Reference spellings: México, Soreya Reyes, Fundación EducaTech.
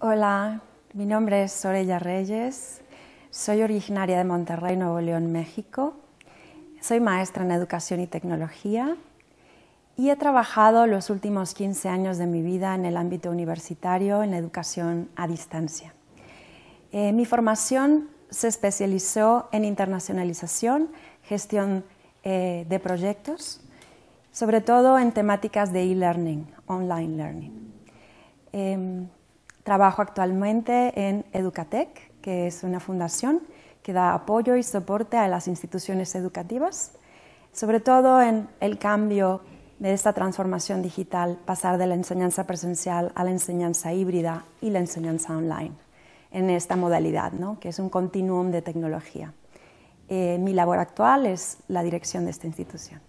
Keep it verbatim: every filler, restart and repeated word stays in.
Hola, mi nombre es Soreya Reyes, soy originaria de Monterrey, Nuevo León, México. Soy maestra en Educación y Tecnología y he trabajado los últimos quince años de mi vida en el ámbito universitario, en la educación a distancia. Eh, mi formación se especializó en internacionalización, gestión eh, de proyectos, sobre todo en temáticas de e-learning, online learning. Eh, Trabajo actualmente en EducaTech, que es una fundación que da apoyo y soporte a las instituciones educativas, sobre todo en el cambio de esta transformación digital, pasar de la enseñanza presencial a la enseñanza híbrida y la enseñanza online, en esta modalidad, ¿no? Que es un continuum de tecnología. Eh, mi labor actual es la dirección de esta institución.